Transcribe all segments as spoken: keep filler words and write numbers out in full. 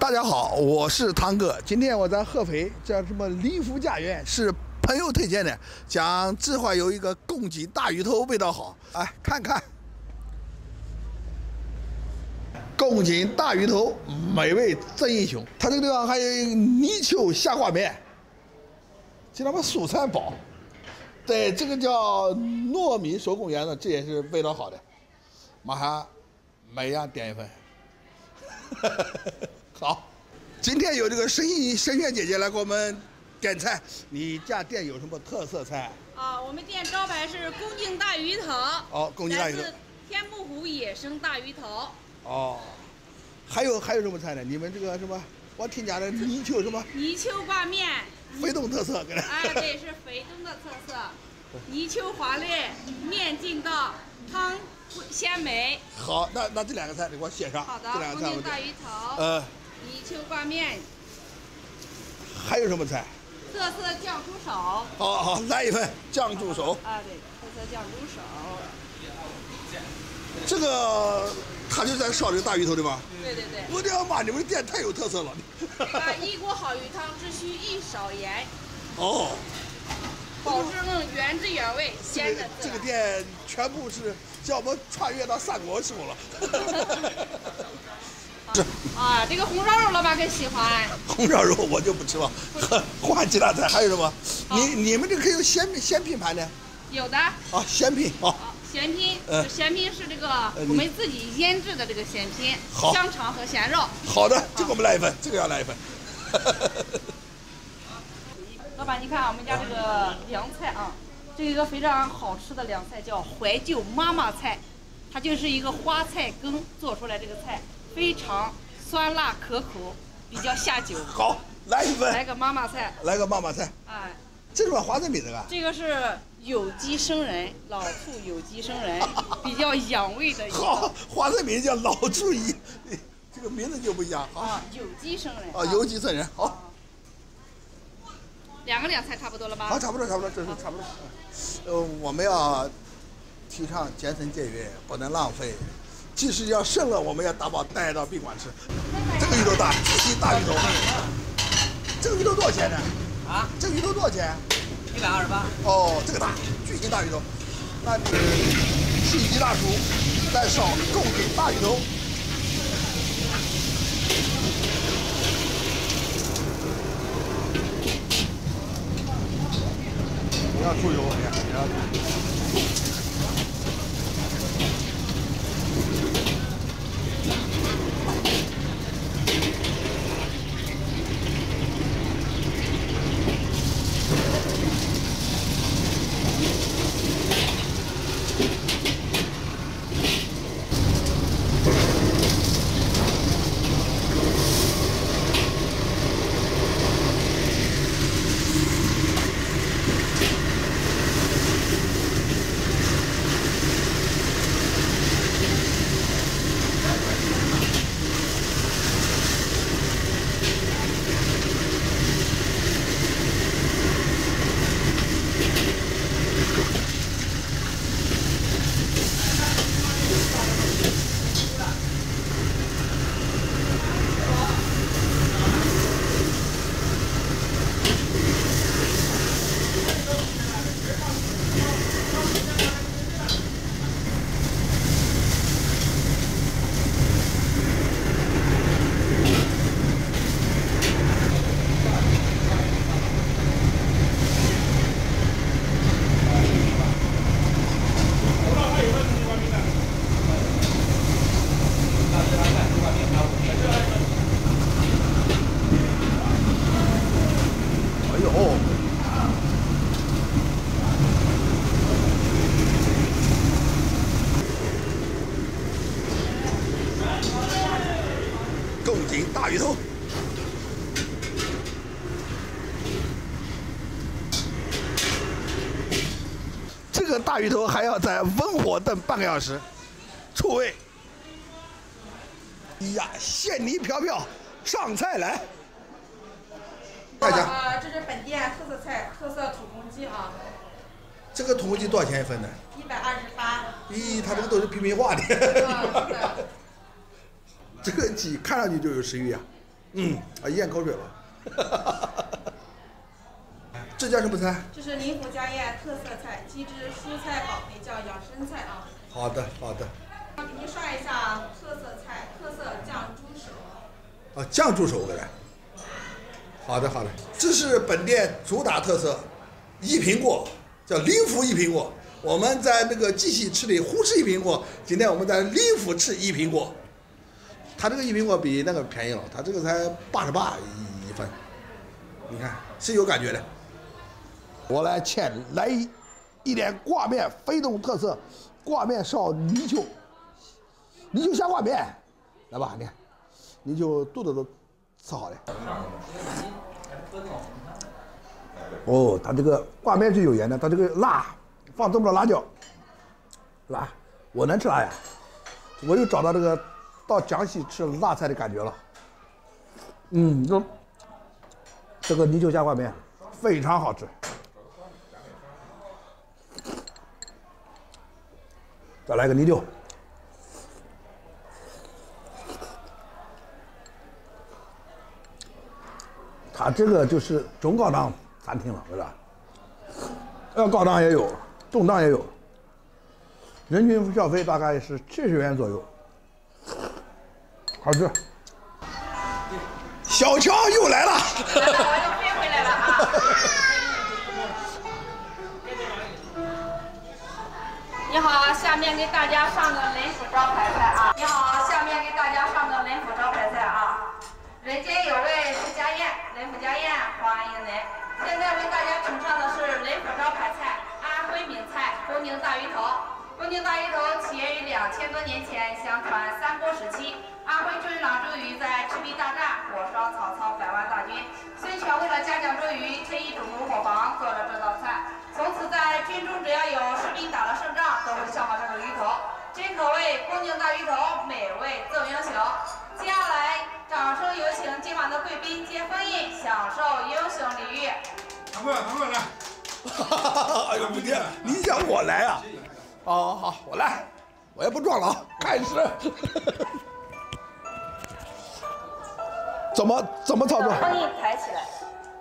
大家好，我是汤哥。今天我在合肥叫什么临福家园，是朋友推荐的，讲智化有一个贡鲫大鱼头味道好，哎，看看贡鲫大鱼头，美味真英雄。它这个地方还有一个泥鳅下挂面，这他妈蜀山宝，对，这个叫糯米手工圆的，这也是味道好的。马上每样点一份。好，今天有这个神神仙姐姐来给我们点菜。你家店有什么特色菜啊？我们店招牌是宫颈大鱼头。哦，宫颈大鱼头。天目湖野生大鱼头。哦，还有还有什么菜呢？你们这个什么？我听讲的泥鳅什么？泥鳅挂面。肥东特色，哎，这也是肥东的特色。泥鳅滑嫩，面劲道，汤。 鲜美。好，那那这两个菜你给我写上。好的。这两个菜我。宫颈大鱼头。呃。泥鳅挂面。还有什么菜？特色酱猪手。好好，来一份酱猪手。啊，对，特色酱猪手。这个他就在烧这个大鱼头对吧？对对对。我的妈，你们店太有特色了。那一锅好鱼汤只需一勺盐。哦。保证原汁原味，鲜的。这个店全部是叫我们穿越到三国去了。是啊，这个红烧肉老板更喜欢。红烧肉我就不吃了，换其他菜还有什么？你你们这可以有鲜鲜品牌的？有的。啊，鲜品啊。鲜品，鲜品是这个我们自己腌制的这个鲜品，香肠和咸肉。好的，这个我们来一份，这个要来一份。 老板，你看我们家这个凉菜啊，这一个非常好吃的凉菜叫怀旧妈妈菜，它就是一个花菜羹做出来这个菜，非常酸辣可口，比较下酒。好，来一份，来个妈妈菜，来个妈妈菜。哎，这是花生米这个？这个是有机生人，老醋有机生人，比较养胃的一个。好，花生米叫老醋一，这个名字就不一样。啊，有机生人。啊，有机生人，好。 两个凉菜差不多了吧？啊，差不多，差不多，这是差不多。呃，我们要提倡节省节约，不能浪费。即使要剩了，我们要打包带到宾馆吃。这个鱼头大，这大鱼头。这个鱼头多少钱呢？啊？这个鱼头多少钱？一百二十八。哦，这个大，巨型大鱼头。那你是一大厨，再烧贡颈大鱼头。 不要出油，你看，不要出油。贡颈大鱼头，这个大鱼头还要在文火炖半个小时，出味。哎呀，现泥飘飘，上菜来。大家啊，这是本店特色菜，特色土公鸡啊。这个土公鸡多少钱一份呢？一百二十八。咦，它这个都是平民化的。这个鸡看上去就有食欲啊！嗯，啊，咽口水了。这叫什么菜？这是林府家宴特色菜，鸡汁蔬菜宝贝，叫养生菜啊。好的，好的。给您刷一下特色菜，特色酱猪手。啊，酱猪手的来。好的，好的。这是本店主打特色，一品锅，叫林府一品锅。 我们在那个绩溪吃的呼市一品锅，今天我们在林府吃一品锅，它这个一品锅比那个便宜了，它这个才八十八一份，你看是有感觉的。我来欠来一一点挂面，肥东特色挂面烧泥鳅，泥鳅下挂面，来吧，你看泥鳅肚子都吃好了。哦，它这个挂面是有盐的，它这个辣。 放这么多辣椒，辣，我能吃辣呀！我又找到这个到江西吃辣菜的感觉了。嗯，这这个泥鳅下挂面非常好吃。再来个泥鳅。它这个就是中高档餐厅了，是吧？要高档也有。 重档也有，人均消费大概是七十元左右，好吃。小乔又来了，我又飞回来了啊！你好，下面给大家上个林府招牌菜啊！你好，下面给大家上个林府招牌菜啊！人间有味是家宴，林府家宴欢迎您。现在为大家呈上的是林府招牌菜。 徽闽菜宫宁大鱼头，宫宁大鱼头起源于两千多年前，相传三国时期，安徽春朗州渔在赤壁大战火烧曹操百万大军，孙权为了嘉奖周瑜，特意主厨伙房做了这道菜。从此在军中只要有士兵打了胜仗，都会效仿这个鱼头，真可谓宫宁大鱼头，美味赠英雄。接下来，掌声有请今晚的贵宾接封印，享受英雄礼遇。掌柜，掌柜来。 哎呦，不接！你想我来啊？哦，好，我来，我也不装了啊！开始，怎么怎么操作？封印抬起来，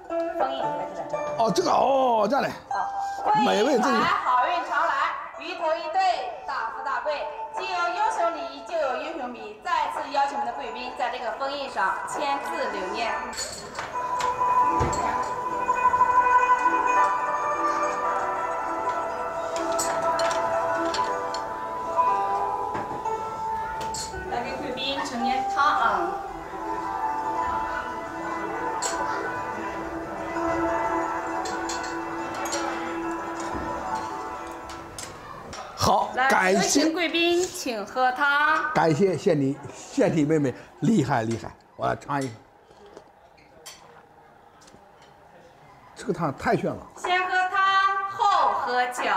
封印抬起来。哦，这个哦，这样嘞。哦，美味自己。好运常来，鱼头一对，大富大贵。既有英雄礼，就有英雄笔。再次邀请我们的贵宾在这个封印上签字留念。 盛点汤啊！好，感谢贵宾，请喝汤。感谢献礼，献礼妹妹厉害厉害，我来尝一个。这个汤太炫了！先喝汤，后喝酒。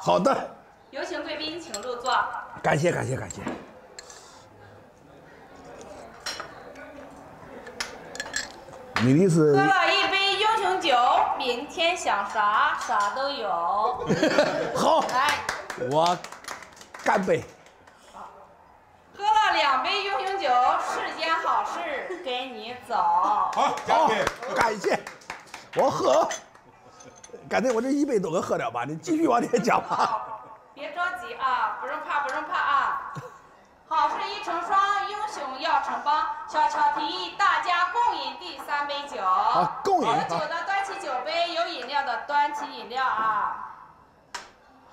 好的。有请贵宾，请入座。感谢感谢感谢。 你的意思？喝了一杯英雄酒，明天想啥啥都有。好，来，我干杯。喝了两杯英雄酒，世间好事跟你走。好，好，感谢。我喝，感觉我这一杯都给喝掉吧。你继续往前讲吧。别着急啊，不用怕，不用怕啊。 好事一成双，英雄要成帮。小乔提议大家共饮第三杯酒。好，共饮。有酒的端起酒杯，有饮料的端起饮料啊。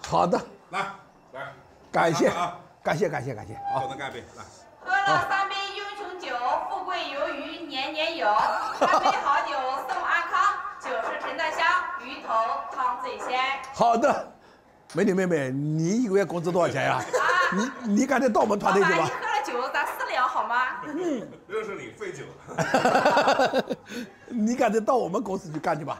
好的，来来，感谢啊，感谢感谢感谢。好，我们干杯，来。喝了三杯英雄酒，富贵由于年年有。三杯好酒送安康，酒是沉得香，鱼头汤最鲜。好的。 美女妹妹，你一个月工资多少钱呀？啊，你你赶紧到我们团队去吧。你喝了酒，咱私聊好吗？嗯，又是你费酒。你赶紧到我们公司去干去吧。